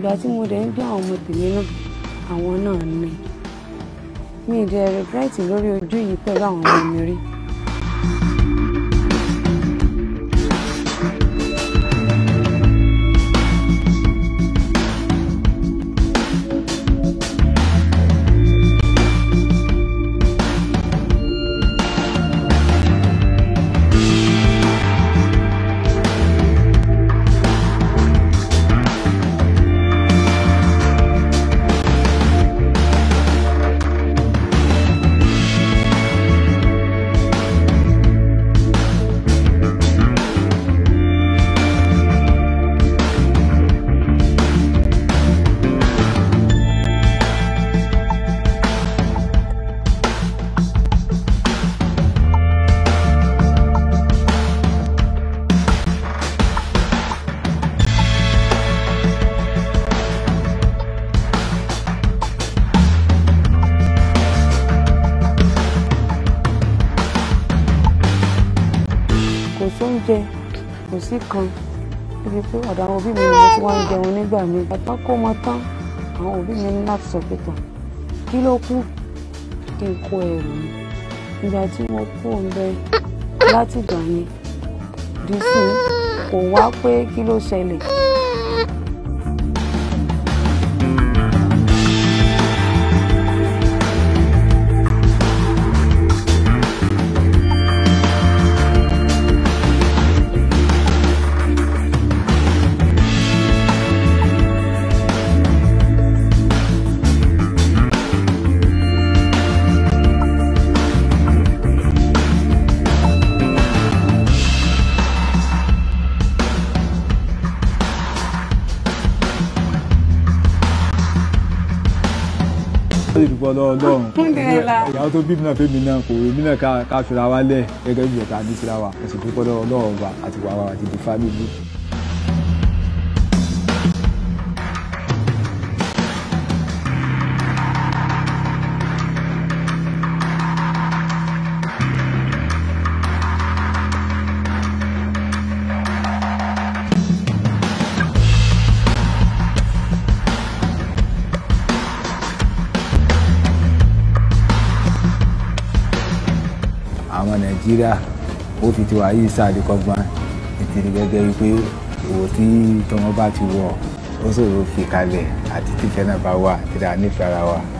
ìgbà tí mo dẹ̀ ń gbé àwọn ọmọ tèmi náà àwọn náà ní mi ìdẹ regret lórí ojú yìí pẹ̀lú àwọn ọmọ mi rí. Oúnjẹ kò sí kan níbi pé ọ̀dọ̀ àwọn òbí mi ni mo ti wá ń jẹun nígbà mi. Bàbá kó mọ tán àwọn òbí mi ní láti sọ pé tán kí ló kù kí n kó ẹrù mi. Ìgbà tí mo kó oúnjẹ láti gbà yẹn dísù kò wá pé kí ló ṣẹlẹ̀. Ìyàwó tó bímọ náà fẹ́ mi náà kò rí mi náà ká fira wa lẹ̀ gẹ́gẹ́ bí ọ̀tá ní síra wa kò sì dúpọ́ lọ́wọ́ Ọlọ́run Ọba àti wàhálà àti di fámìlì. Nàìjíríà ó fi tiwa yìí ṣàdékọ́gbọ́n nítorí gẹ́gẹ́ wípé òwò tí tọmọ bá ti wọ̀ ó ṣòro fi kalẹ̀ àti tífẹ́ náà bá wà tí a nífẹ̀ẹ́ ara wa.